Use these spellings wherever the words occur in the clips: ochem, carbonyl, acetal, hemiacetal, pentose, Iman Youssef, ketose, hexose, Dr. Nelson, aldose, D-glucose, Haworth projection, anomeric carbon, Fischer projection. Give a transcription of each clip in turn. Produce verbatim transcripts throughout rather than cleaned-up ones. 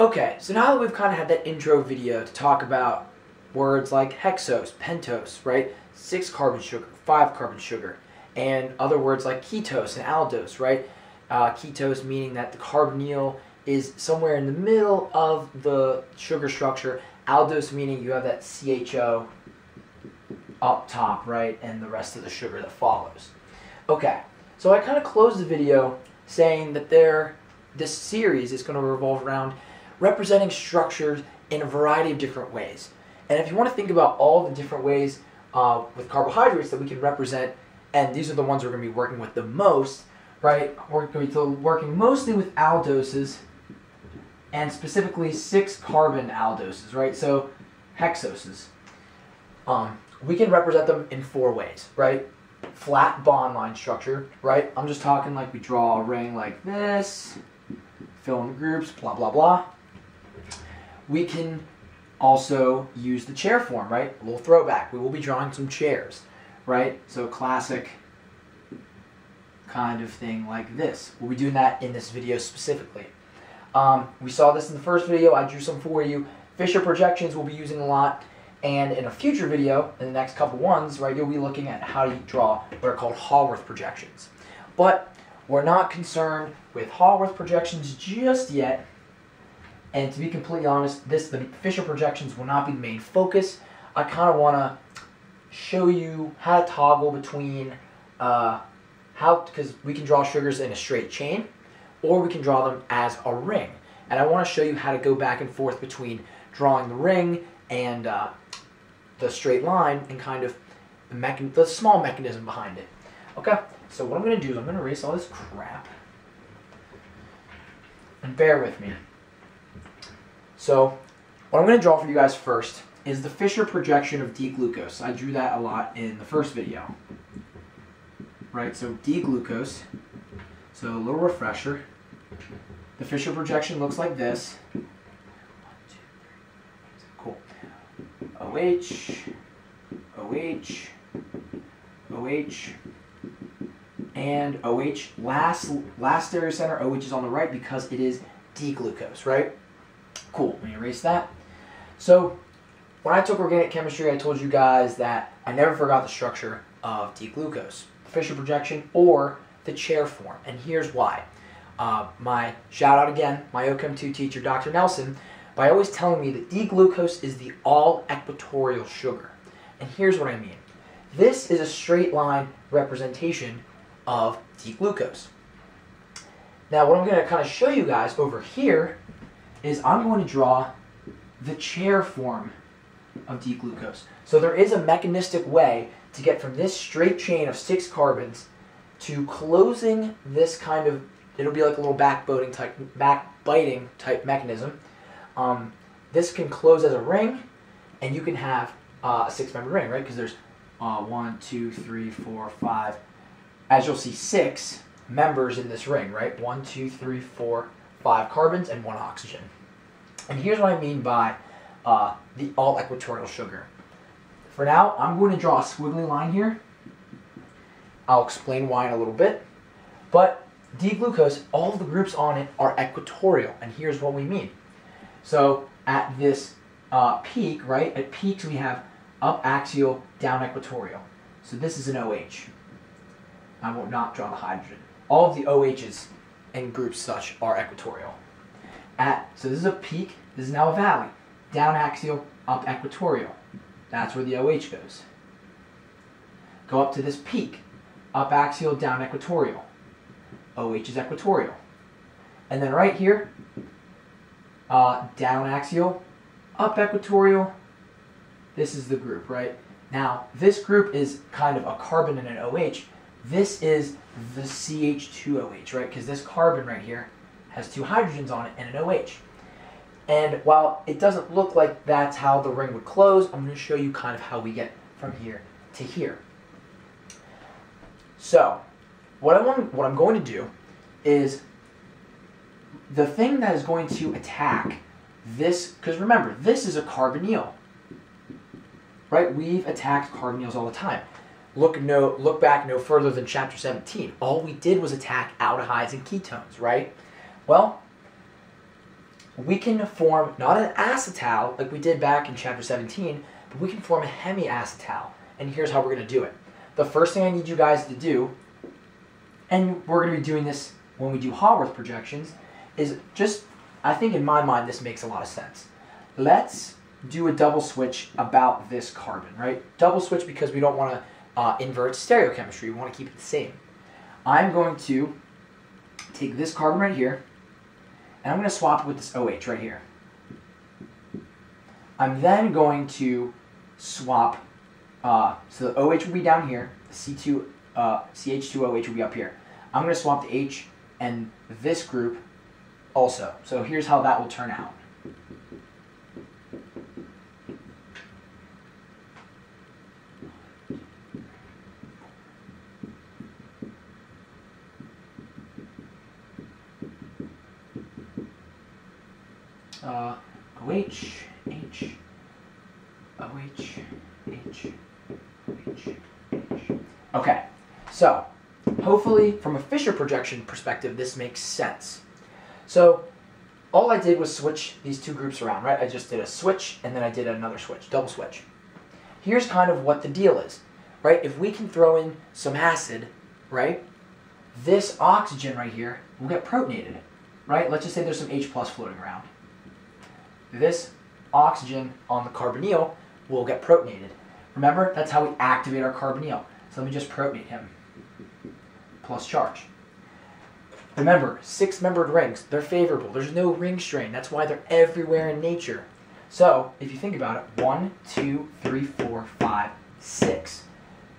Okay, so now that we've kind of had that intro video to talk about words like hexose, pentose, right, six carbon sugar, five carbon sugar, and other words like ketose and aldose, right? Uh, ketose meaning that the carbonyl is somewhere in the middle of the sugar structure. Aldose meaning you have that C H O up top, right, and the rest of the sugar that follows. Okay, so I kind of closed the video saying that there, this series is going to revolve around representing structures in a variety of different ways. And if you want to think about all the different ways uh, with carbohydrates that we can represent, and these are the ones we're going to be working with the most, right? We're going to be working mostly with aldoses, and specifically six carbon aldoses, right? So hexoses. Um, we can represent them in four ways, right? Flat bond line structure, right? I'm just talking like we draw a ring like this, fill in groups, blah, blah, blah. We can also use the chair form, right? A little throwback. We will be drawing some chairs, right? So classic kind of thing like this. We'll be doing that in this video specifically. Um, we saw this in the first video. I drew some for you. Fischer projections we'll be using a lot. And in a future video, in the next couple ones, right, you'll be looking at how you draw what are called Haworth projections. But we're not concerned with Haworth projections just yet. And to be completely honest, this the Fischer projections will not be the main focus. I kind of want to show you how to toggle between uh, how, because we can draw sugars in a straight chain, or we can draw them as a ring. And I want to show you how to go back and forth between drawing the ring and uh, the straight line, and kind of the, mechan the small mechanism behind it. Okay, so what I'm going to do is I'm going to erase all this crap. And bear with me. So what I'm going to draw for you guys first is the Fischer projection of D-glucose. I drew that a lot in the first video. Right, so D-glucose, so a little refresher. The Fischer projection looks like this. Cool. OH, OH, OH, and OH. Last, last stereocenter, OH is on the right because it is D-glucose, right? Cool. Let me erase that. So when I took organic chemistry, I told you guys that I never forgot the structure of D-glucose, the Fischer projection, or the chair form. And here's why. Uh, my shout out again, my O Chem two teacher, Doctor Nelson, by always telling me that D-glucose is the all-equatorial sugar. And here's what I mean. This is a straight line representation of D-glucose. Now what I'm going to kind of show you guys over here is I'm going to draw the chair form of D-glucose. So there is a mechanistic way to get from this straight chain of six carbons to closing this kind of, it'll be like a little backbiting type, backbiting type mechanism. Um, this can close as a ring, and you can have uh, a six-membered ring, right? Because there's uh, one, two, three, four, five, as you'll see, six members in this ring, right? One, two, three, four, five carbons and one oxygen. And here's what I mean by uh, the all-equatorial sugar. For now, I'm going to draw a squiggly line here. I'll explain why in a little bit. But D-glucose, all of the groups on it are equatorial, and here's what we mean. So at this uh, peak, right, at peaks we have up axial, down equatorial. So this is an OH. I will not draw the hydrogen. All of the OHs and groups such are equatorial. At, so this is a peak, this is now a valley. Down axial, up equatorial. That's where the OH goes. Go up to this peak. Up axial, down equatorial. OH is equatorial. And then right here, Uh, down axial, up equatorial, this is the group, right? Now, this group is kind of a carbon and an OH. This is the C H two O H, right? Because this carbon right here has two hydrogens on it and an OH. And while it doesn't look like that's how the ring would close, I'm going to show you kind of how we get from here to here. So, what, I want, what I'm going to do is the thing that is going to attack this, because remember, this is a carbonyl, right? We've attacked carbonyls all the time. Look no, look back no further than chapter seventeen. All we did was attack aldehydes and ketones, right? Well, we can form not an acetal like we did back in chapter seventeen, but we can form a hemiacetal. And here's how we're going to do it. The first thing I need you guys to do, and we're going to be doing this when we do Haworth projections, is just, I think in my mind this makes a lot of sense. Let's do a double switch about this carbon, right? Double switch because we don't want to uh, invert stereochemistry. We want to keep it the same. I'm going to take this carbon right here, and I'm going to swap it with this OH right here. I'm then going to swap, uh, so the OH will be down here, the C two, uh, C H two O H will be up here. I'm going to swap the H and this group also. So here's how that will turn out. Uh, OH, H, OH, H, H, H. Okay, so hopefully from a Fischer projection perspective, this makes sense. So all I did was switch these two groups around, right? I just did a switch and then I did another switch, double switch. Here's kind of what the deal is, right? If we can throw in some acid, right, this oxygen right here will get protonated, right? Let's just say there's some H plus floating around. This oxygen on the carbonyl will get protonated. Remember, that's how we activate our carbonyl. So let me just protonate him. Plus charge. Remember, six-membered rings, they're favorable. There's no ring strain. That's why they're everywhere in nature. So if you think about it, one, two, three, four, five, six.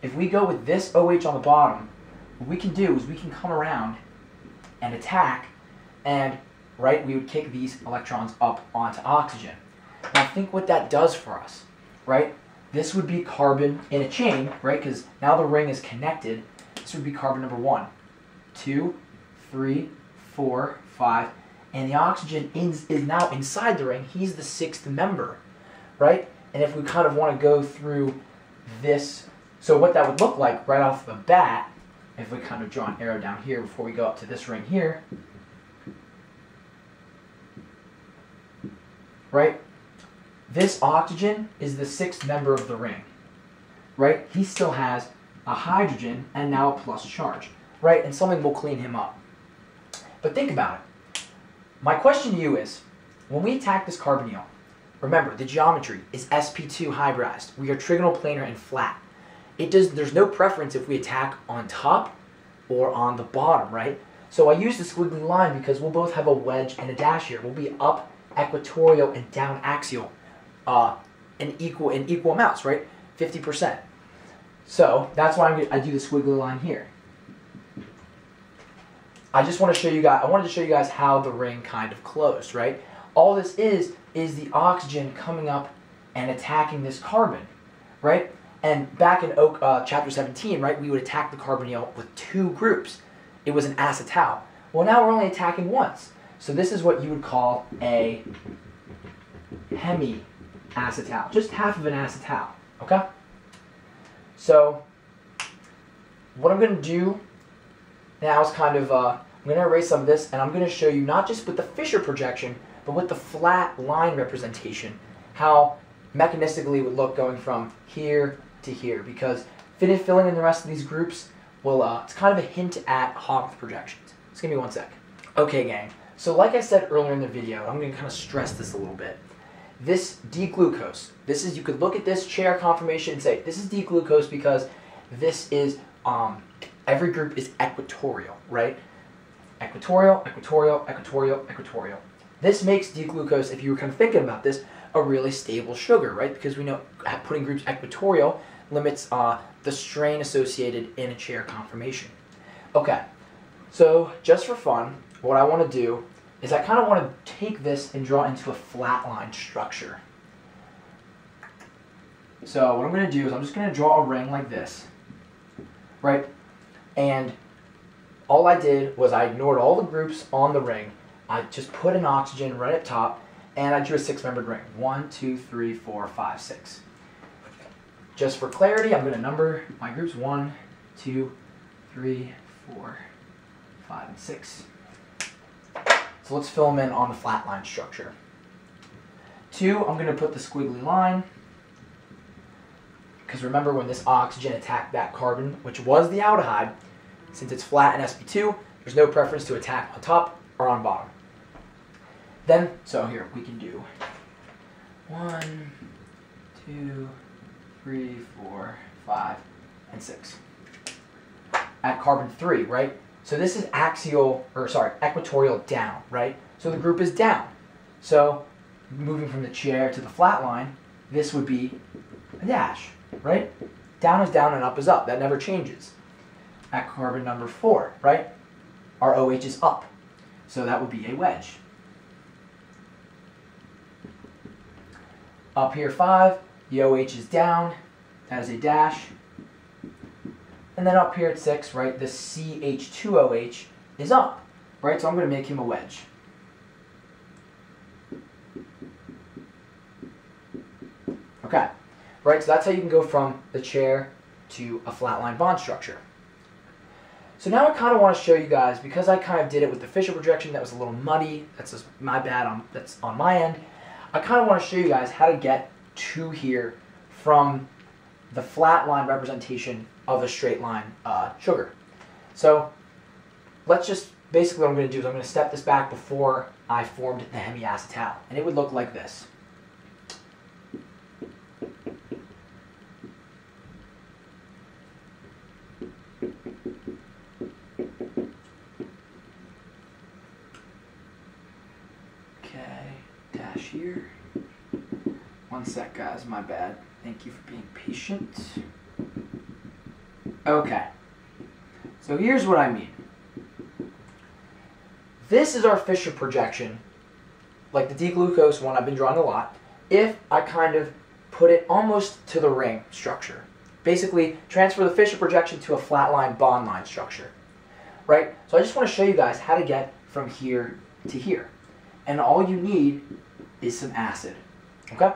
If we go with this OH on the bottom, what we can do is we can come around and attack, and right, we would kick these electrons up onto oxygen. Now think what that does for us, right? This would be carbon in a chain, right? Because now the ring is connected. This would be carbon number one, two, three, four, five, and the oxygen is, is now inside the ring. He's the sixth member, right? And if we kind of want to go through this, so what that would look like right off the bat, if we kind of draw an arrow down here before we go up to this ring here, right? This oxygen is the sixth member of the ring, right? He still has a hydrogen and now a plus charge, right? And something will clean him up. But think about it. My question to you is, when we attack this carbonyl, remember the geometry is s p two hybridized. We are trigonal, planar, and flat. It does, there's no preference if we attack on top or on the bottom, right? So I use the squiggly line because we'll both have a wedge and a dash here. We'll be up equatorial and down axial, uh, in equal in equal amounts, right? fifty percent. So that's why I'm gonna, I do the squiggly line here. I just want to show you guys. I wanted to show you guys how the ring kind of closed, right? All this is is the oxygen coming up and attacking this carbon, right? And back in Oak, uh, chapter seventeen, right, we would attack the carbonyl with two groups. It was an acetal. Well, now we're only attacking once. So this is what you would call a hemiacetal, just half of an acetal, okay? So what I'm going to do now is kind of, uh, I'm going to erase some of this, and I'm going to show you not just with the Fischer projection, but with the flat line representation, how mechanistically it would look going from here to here, because filling in the rest of these groups will, uh, it's kind of a hint at Haworth projections. Just give me one sec. Okay, gang. So like I said earlier in the video, I'm going to kind of stress this a little bit. This D-glucose, this is, you could look at this chair conformation and say, this is D-glucose because this is, um, every group is equatorial, right? Equatorial, equatorial, equatorial, equatorial. This makes D-glucose, if you were kind of thinking about this, a really stable sugar, right? Because we know putting groups equatorial limits uh, the strain associated in a chair conformation. Okay, so just for fun, what I want to do is I kind of want to take this and draw into a flatline structure. So what I'm going to do is I'm just going to draw a ring like this, right? And all I did was I ignored all the groups on the ring. I just put an oxygen right up top, and I drew a six-membered ring. One, two, three, four, five, six. Just for clarity, I'm going to number my groups. One, two, three, four, five, and six. So let's fill them in on the flat line structure. Two, I'm going to put the squiggly line, because remember when this oxygen attacked that carbon, which was the aldehyde, since it's flat in s p two, there's no preference to attack on top or on bottom. Then, so here we can do one, two, three, four, five, and six. At carbon three, right? So this is axial, or sorry, equatorial down, right? So the group is down. So moving from the chair to the flat line, this would be a dash, right? Down is down and up is up. That never changes. At carbon number four, right? Our OH is up. So that would be a wedge. Up here five, the OH is down. That is a dash. And then up here at six, right, the C H two O H is up, right? So I'm going to make him a wedge. Okay, right, so that's how you can go from the chair to a flatline bond structure. So now I kind of want to show you guys, because I kind of did it with the Fischer projection, that was a little muddy, that's just my bad, on, that's on my end. I kind of want to show you guys how to get to here from the flat line representation of a straight line uh, sugar. So let's just, basically what I'm going to do is I'm going to step this back before I formed the hemiacetal, and it would look like this. Here. One sec, guys, my bad. Thank you for being patient. Okay, so here's what I mean. This is our Fischer projection, like the D-glucose one I've been drawing a lot, if I kind of put it almost to the ring structure. Basically, transfer the Fischer projection to a flatline bond line structure, right? So I just want to show you guys how to get from here to here. And all you need is some acid, okay?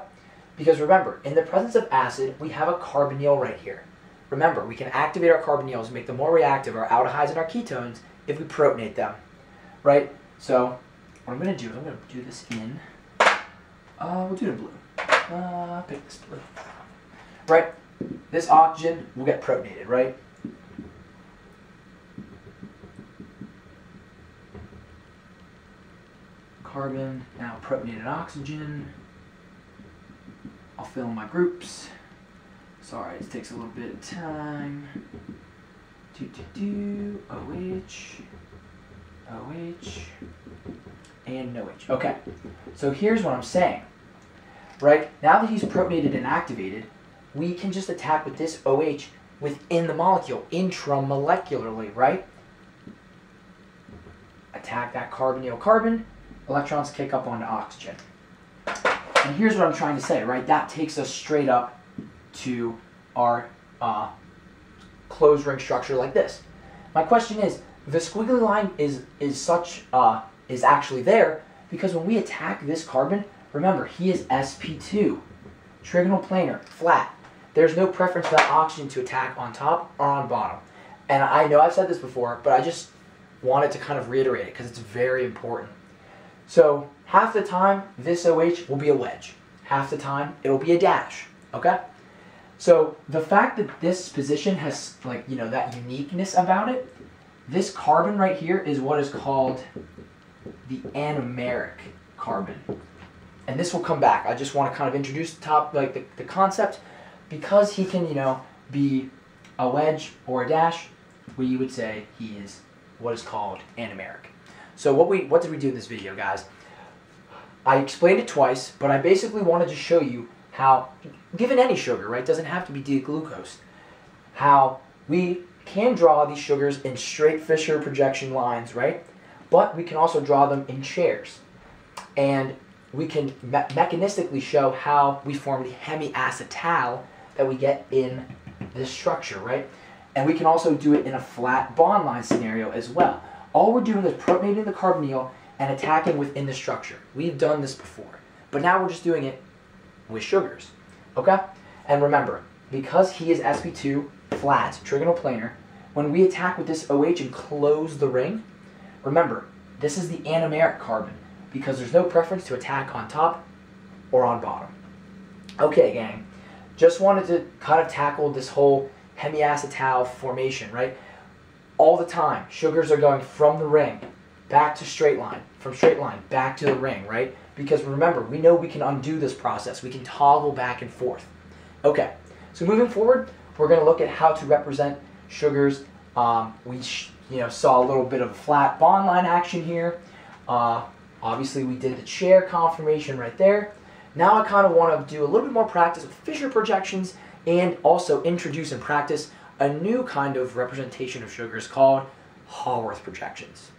Because remember, in the presence of acid, we have a carbonyl right here. Remember, we can activate our carbonyls, make them more reactive, our aldehydes and our ketones, if we protonate them, right? So what I'm gonna do is I'm gonna do this in, uh, we'll do it in blue. Uh, pick this blue. Right, this oxygen will get protonated, right? Carbon, now protonated oxygen. I'll fill in my groups. Sorry, it takes a little bit of time. Do, do, do, OH, OH, and NOH. Okay, so here's what I'm saying. Right, now that he's protonated and activated, we can just attack with this OH within the molecule, intramolecularly, right? Attack that carbonyl carbon. Electrons kick up onto oxygen. And here's what I'm trying to say, right? That takes us straight up to our uh, closed ring structure like this. My question is, the squiggly line is, is, such, uh, is actually there because when we attack this carbon, remember, he is s p two, trigonal planar, flat. There's no preference for that oxygen to attack on top or on bottom. And I know I've said this before, but I just wanted to kind of reiterate it because it's very important. So half the time, this OH will be a wedge. Half the time, it'll be a dash, okay? So the fact that this position has, like, you know, that uniqueness about it, this carbon right here is what is called the anomeric carbon. And this will come back. I just want to kind of introduce the top, like the, the concept. Because he can, you know, be a wedge or a dash, we would say he is what is called anomeric. So what, we, what did we do in this video, guys? I explained it twice, but I basically wanted to show you how, given any sugar, right, doesn't have to be D-glucose, how we can draw these sugars in straight Fischer projection lines, right? But we can also draw them in chairs. And we can me mechanistically show how we form the hemiacetal that we get in this structure, right? And we can also do it in a flat bond line scenario as well. All we're doing is protonating the carbonyl and attacking within the structure. We've done this before, but now we're just doing it with sugars, okay? And remember, because he is s p two, flat, trigonal planar, when we attack with this OH and close the ring, remember, This is the anomeric carbon because there's no preference to attack on top or on bottom. Okay, gang, just wanted to kind of tackle this whole hemiacetal formation, right? All the time, sugars are going from the ring back to straight line, from straight line back to the ring, right? Because remember, we know we can undo this process. We can toggle back and forth. Okay, so moving forward, we're going to look at how to represent sugars. Um, we sh you know, saw a little bit of a flat bond line action here. Uh, obviously, we did the chair conformation right there. Now I kind of want to do a little bit more practice with Fischer projections and also introduce and practice a new kind of representation of sugars called Haworth projections.